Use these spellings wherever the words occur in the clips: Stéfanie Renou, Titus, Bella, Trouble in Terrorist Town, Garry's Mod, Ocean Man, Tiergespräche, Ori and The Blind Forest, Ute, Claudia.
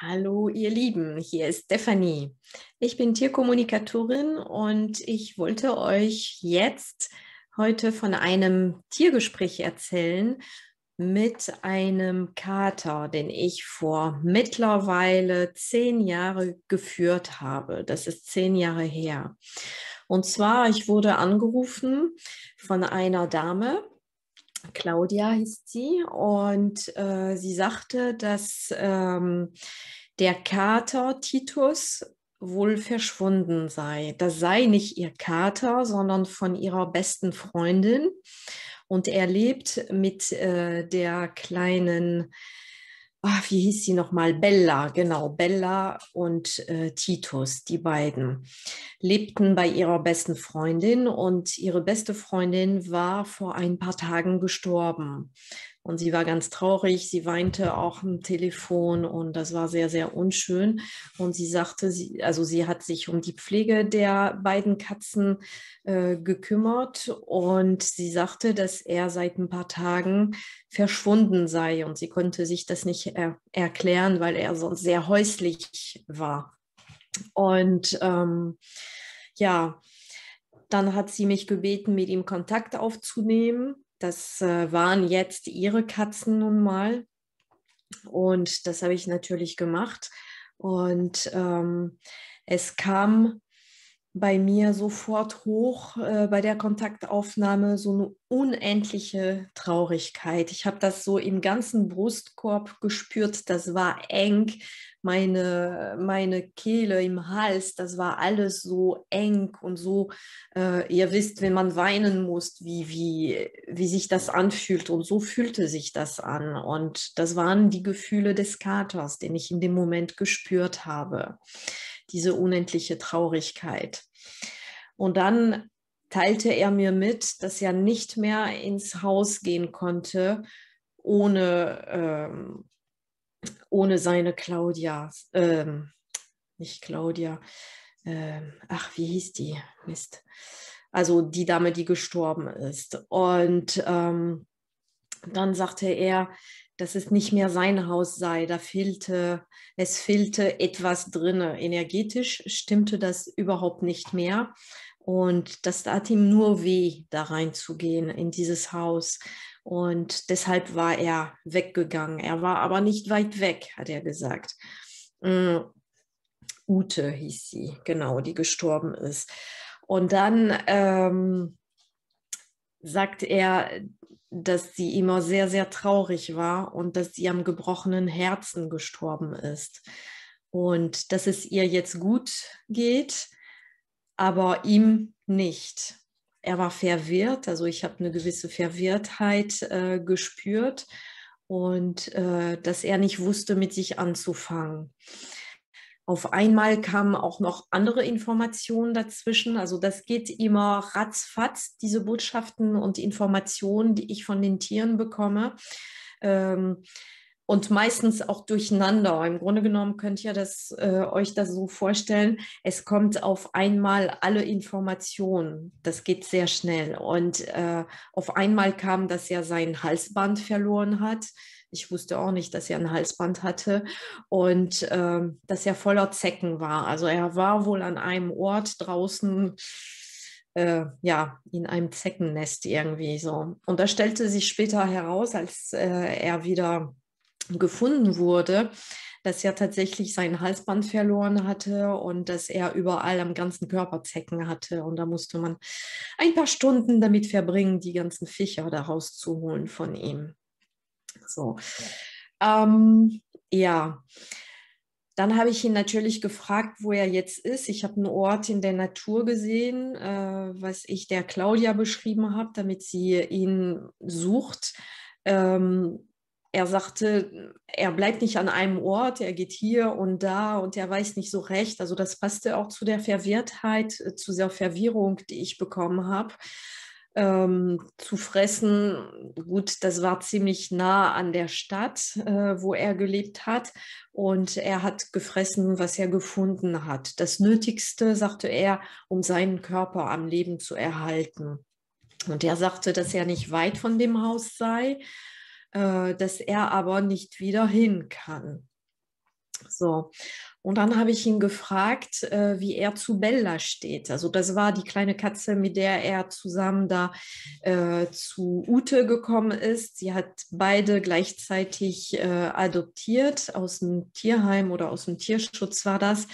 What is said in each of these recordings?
Hallo ihr Lieben, hier ist Stefanie. Ich bin Tierkommunikatorin und ich wollte euch jetzt heute von einem Tiergespräch erzählen mit einem Kater, den ich vor mittlerweile 10 Jahre geführt habe. Das ist 10 Jahre her. Und zwar, ich wurde angerufen von einer Dame, Claudia hieß sie, und sie sagte, dass der Kater Titus wohl verschwunden sei. Das sei nicht ihr Kater, sondern von ihrer besten Freundin. Und er lebt mit der kleinen, wie hieß sie nochmal, Bella, genau, Bella und Titus, die beiden, lebten bei ihrer besten Freundin und ihre beste Freundin war vor ein paar Tagen gestorben. Und sie war ganz traurig, sie weinte auch am Telefon und das war sehr, sehr unschön. Und sie sagte, sie hat sich um die Pflege der beiden Katzen gekümmert und sie sagte, dass er seit ein paar Tagen verschwunden sei und sie konnte sich das nicht erklären, weil er sonst sehr häuslich war. Und ja, dann hat sie mich gebeten, mit ihm Kontakt aufzunehmen. Das waren jetzt ihre Katzen nun mal und das habe ich natürlich gemacht und es kam bei mir sofort hoch bei der Kontaktaufnahme so eine unendliche Traurigkeit. Ich habe das so im ganzen Brustkorb gespürt, das war eng, meine Kehle im Hals, das war alles so eng und so, ihr wisst, wenn man weinen muss, wie sich das anfühlt und so fühlte sich das an und das waren die Gefühle des Katers, den ich in dem Moment gespürt habe, diese unendliche Traurigkeit. Und dann teilte er mir mit, dass er nicht mehr ins Haus gehen konnte, ohne seine Claudia, wie hieß die? Mist. Also die Dame, die gestorben ist. Und dann sagte er, dass es nicht mehr sein Haus sei, es fehlte etwas drin. Energetisch stimmte das überhaupt nicht mehr und das tat ihm nur weh, da reinzugehen in dieses Haus und deshalb war er weggegangen. Er war aber nicht weit weg, hat er gesagt. Ute hieß sie, genau, die gestorben ist. Und dann sagt er, dass sie immer sehr, sehr traurig war und dass sie am gebrochenen Herzen gestorben ist. Und dass es ihr jetzt gut geht, aber ihm nicht. Er war verwirrt, also ich habe eine gewisse Verwirrtheit gespürt und dass er nicht wusste, mit sich anzufangen. Auf einmal kamen auch noch andere Informationen dazwischen. Also das geht immer ratzfatz, diese Botschaften und Informationen, die ich von den Tieren bekomme. Und meistens auch durcheinander. Im Grunde genommen könnt ihr euch das so vorstellen. Es kommt auf einmal alle Informationen. Das geht sehr schnell. Und auf einmal kam, dass er sein Halsband verloren hat. Ich wusste auch nicht, dass er ein Halsband hatte und dass er voller Zecken war. Also er war wohl an einem Ort draußen, in einem Zeckennest irgendwie so. Und das stellte sich später heraus, als er wieder gefunden wurde, dass er tatsächlich sein Halsband verloren hatte und dass er überall am ganzen Körper Zecken hatte. Und da musste man ein paar Stunden damit verbringen, die ganzen Viecher da rauszuholen von ihm. So, dann habe ich ihn natürlich gefragt, wo er jetzt ist. Ich habe einen Ort in der Natur gesehen, was ich der Claudia beschrieben habe, damit sie ihn sucht. Er sagte, er bleibt nicht an einem Ort, er geht hier und da und er weiß nicht so recht. Also das passte auch zu der Verwirrtheit, zu der Verwirrung, die ich bekommen habe. Zu fressen, gut, das war ziemlich nah an der Stadt, wo er gelebt hat und er hat gefressen, was er gefunden hat. Das Nötigste, sagte er, um seinen Körper am Leben zu erhalten. Und er sagte, dass er nicht weit von dem Haus sei, dass er aber nicht wieder hin kann. So. Und dann habe ich ihn gefragt, wie er zu Bella steht. Also das war die kleine Katze, mit der er zusammen da zu Ute gekommen ist. Sie hat beide gleichzeitig adoptiert, aus dem Tierheim oder aus dem Tierschutz war das.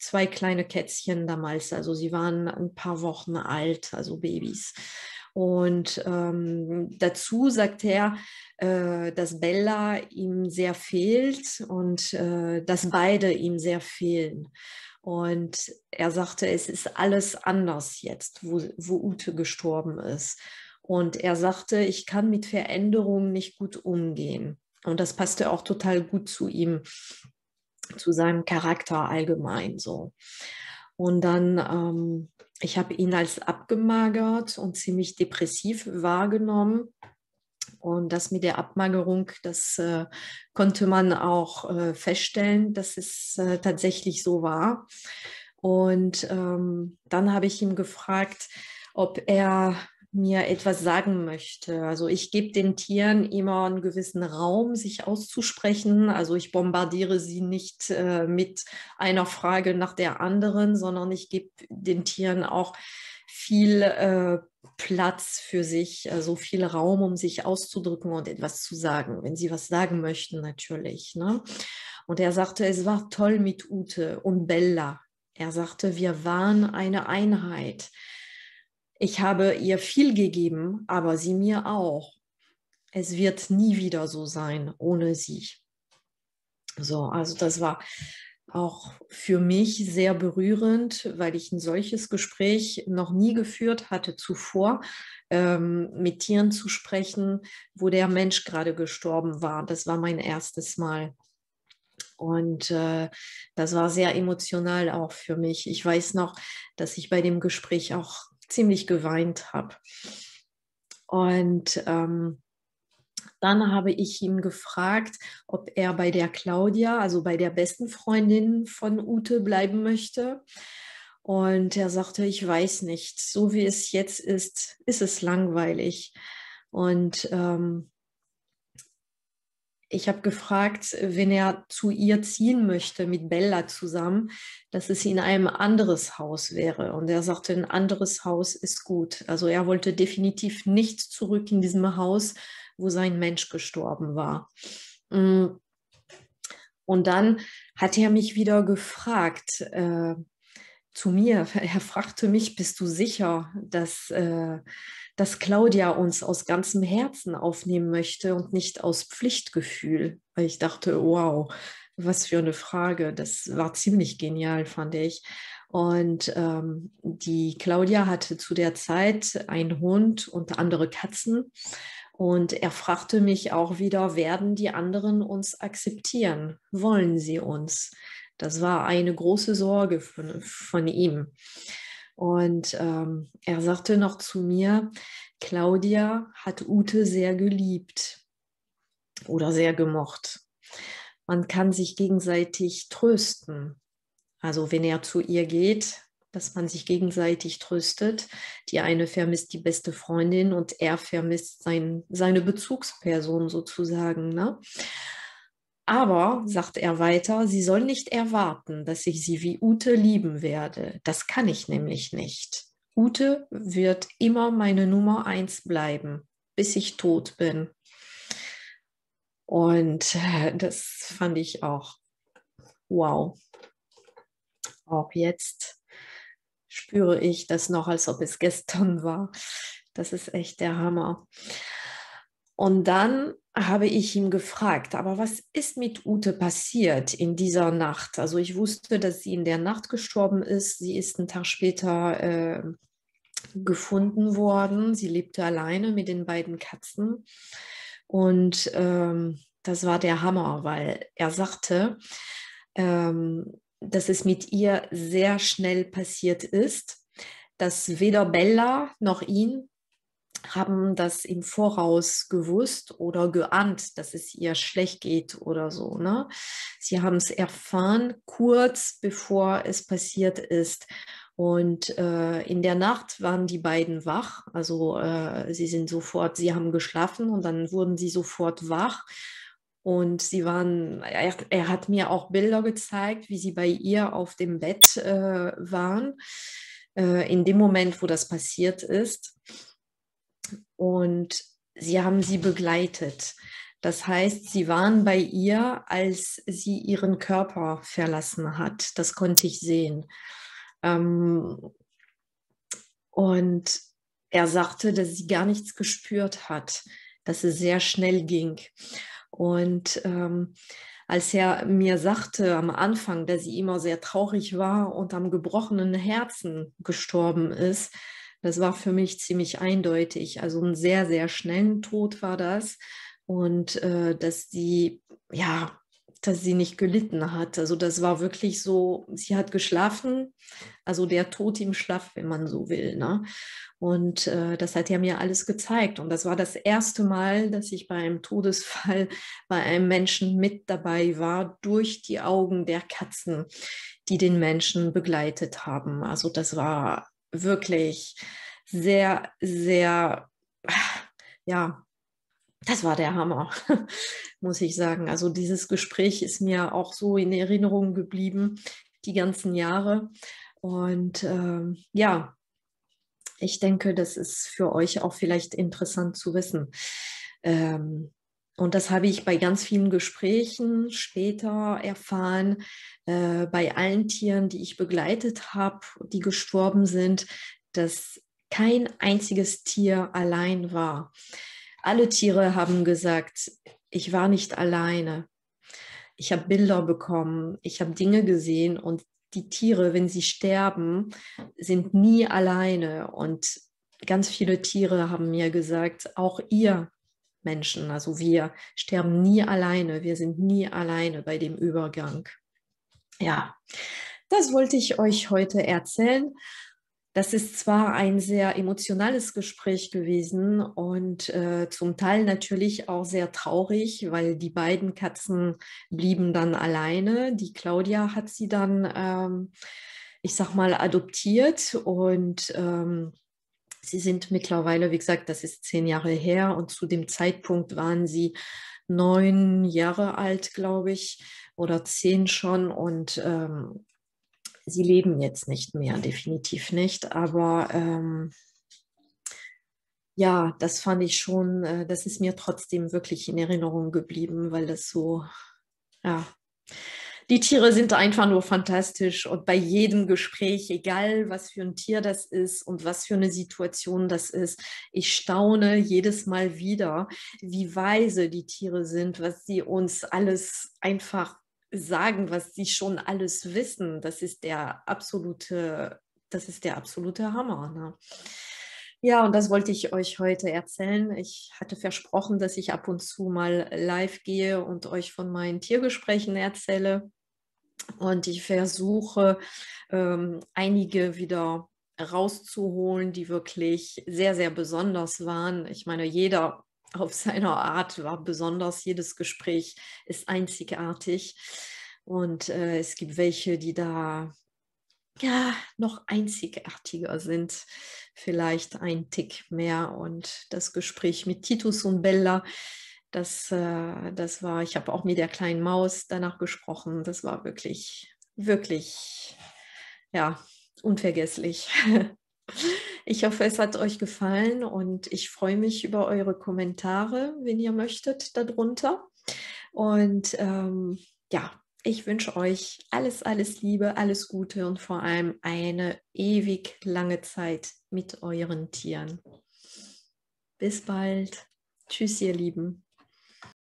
2 kleine Kätzchen damals, also sie waren ein paar Wochen alt, also Babys. Und dazu sagt er, dass Bella ihm sehr fehlt und dass beide ihm sehr fehlen. Und er sagte, es ist alles anders jetzt, wo Ute gestorben ist. Und er sagte, ich kann mit Veränderungen nicht gut umgehen. Und das passte auch total gut zu ihm, zu seinem Charakter allgemein so. Und dann, ich habe ihn als abgemagert und ziemlich depressiv wahrgenommen. Und das mit der Abmagerung, das konnte man auch feststellen, dass es tatsächlich so war. Und dann habe ich ihn gefragt, ob er mir etwas sagen möchte. Also ich gebe den Tieren immer einen gewissen Raum, sich auszusprechen. Also ich bombardiere sie nicht mit einer Frage nach der anderen, sondern ich gebe den Tieren auch viel Platz für sich, also viel Raum, um sich auszudrücken und etwas zu sagen, wenn sie was sagen möchten natürlich, ne? Und er sagte, es war toll mit Ute und Bella. Er sagte, wir waren eine Einheit. Ich habe ihr viel gegeben, aber sie mir auch. Es wird nie wieder so sein ohne sie. So, also das war auch für mich sehr berührend, weil ich ein solches Gespräch noch nie geführt hatte zuvor, mit Tieren zu sprechen, wo der Mensch gerade gestorben war. Das war mein erstes Mal. Und das war sehr emotional auch für mich. Ich weiß noch, dass ich bei dem Gespräch auch ziemlich geweint habe. Und dann habe ich ihn gefragt, ob er bei der Claudia, also bei der besten Freundin von Ute, bleiben möchte. Und er sagte, ich weiß nicht, so wie es jetzt ist, ist es langweilig. Und ich habe gefragt, wenn er zu ihr ziehen möchte, mit Bella zusammen, dass es in einem anderes Haus wäre. Und er sagte, ein anderes Haus ist gut. Also er wollte definitiv nicht zurück in diesem Haus, wo sein Mensch gestorben war. Und dann hat er mich wieder gefragt, zu mir, er fragte mich, bist du sicher, dass Claudia uns aus ganzem Herzen aufnehmen möchte und nicht aus Pflichtgefühl? Weil ich dachte, wow, was für eine Frage. Das war ziemlich genial, fand ich. Und die Claudia hatte zu der Zeit einen Hund und andere Katzen. Und er fragte mich auch wieder, werden die anderen uns akzeptieren? Wollen sie uns? Das war eine große Sorge von ihm. Und er sagte noch zu mir, Claudia hat Ute sehr geliebt oder sehr gemocht. Man kann sich gegenseitig trösten. Also wenn er zu ihr geht, dass man sich gegenseitig tröstet. Die eine vermisst die beste Freundin und er vermisst seine Bezugsperson sozusagen, ne? Aber, sagt er weiter, sie soll nicht erwarten, dass ich sie wie Ute lieben werde. Das kann ich nämlich nicht. Ute wird immer meine Nummer 1 bleiben, bis ich tot bin. Und das fand ich auch wow. Auch jetzt spüre ich das noch, als ob es gestern war. Das ist echt der Hammer. Und dann habe ich ihn gefragt, aber was ist mit Ute passiert in dieser Nacht? Also ich wusste, dass sie in der Nacht gestorben ist. Sie ist einen Tag später gefunden worden. Sie lebte alleine mit den beiden Katzen. Und das war der Hammer, weil er sagte, dass es mit ihr sehr schnell passiert ist, dass weder Bella noch ihn haben das im Voraus gewusst oder geahnt, dass es ihr schlecht geht oder so, ne? Sie haben es erfahren, kurz bevor es passiert ist. Und in der Nacht waren die beiden wach. Also sie haben geschlafen und dann wurden sie sofort wach. Und er hat mir auch Bilder gezeigt, wie sie bei ihr auf dem Bett waren, in dem Moment, wo das passiert ist. Und sie haben sie begleitet. Das heißt, sie waren bei ihr, als sie ihren Körper verlassen hat. Das konnte ich sehen. Und er sagte, dass sie gar nichts gespürt hat, dass es sehr schnell ging. Und als er mir sagte am Anfang, dass sie immer sehr traurig war und am gebrochenen Herzen gestorben ist, das war für mich ziemlich eindeutig. Also einen sehr, sehr schnellen Tod war das. Und dass sie nicht gelitten hat. Also das war wirklich so, sie hat geschlafen, also der Tod im Schlaf, wenn man so will, ne? Und das hat er mir alles gezeigt. Und das war das erste Mal, dass ich bei einem Todesfall bei einem Menschen mit dabei war, durch die Augen der Katzen, die den Menschen begleitet haben. Also das war wirklich sehr, sehr, ja, das war der Hammer, muss ich sagen. Also dieses Gespräch ist mir auch so in Erinnerung geblieben, die ganzen Jahre. Und ich denke, das ist für euch auch vielleicht interessant zu wissen. Und das habe ich bei ganz vielen Gesprächen später erfahren, bei allen Tieren, die ich begleitet habe, die gestorben sind, dass kein einziges Tier allein war. Alle Tiere haben gesagt, ich war nicht alleine. Ich habe Bilder bekommen, ich habe Dinge gesehen und die Tiere, wenn sie sterben, sind nie alleine. Und ganz viele Tiere haben mir gesagt, auch ihr Menschen, also wir sterben nie alleine. Wir sind nie alleine bei dem Übergang. Ja, das wollte ich euch heute erzählen. Das ist zwar ein sehr emotionales Gespräch gewesen und zum Teil natürlich auch sehr traurig, weil die beiden Katzen blieben dann alleine. Die Claudia hat sie dann, adoptiert und sie sind mittlerweile, wie gesagt, das ist 10 Jahre her und zu dem Zeitpunkt waren sie 9 Jahre alt, glaube ich, oder 10 schon und sie leben jetzt nicht mehr, definitiv nicht, aber das fand ich schon, das ist mir trotzdem wirklich in Erinnerung geblieben, weil das so, ja, die Tiere sind einfach nur fantastisch und bei jedem Gespräch, egal was für ein Tier das ist und was für eine Situation das ist, ich staune jedes Mal wieder, wie weise die Tiere sind, was sie uns alles einfach sagen, was sie schon alles wissen. Das ist der absolute Hammer, ne? Ja, und das wollte ich euch heute erzählen. Ich hatte versprochen, dass ich ab und zu mal live gehe und euch von meinen Tiergesprächen erzähle. Und ich versuche, einige wieder rauszuholen, die wirklich sehr, sehr besonders waren. Ich meine, jeder auf seiner Art war besonders, jedes Gespräch ist einzigartig und es gibt welche, die da ja noch einzigartiger sind, vielleicht ein Tick mehr. Und das Gespräch mit Titus und Bella, das war, ich habe auch mit der kleinen Maus danach gesprochen, das war wirklich, wirklich, ja, unvergesslich. Ich hoffe, es hat euch gefallen und ich freue mich über eure Kommentare, wenn ihr möchtet, darunter. Und ich wünsche euch alles, alles Liebe, alles Gute und vor allem eine ewig lange Zeit mit euren Tieren. Bis bald. Tschüss, ihr Lieben.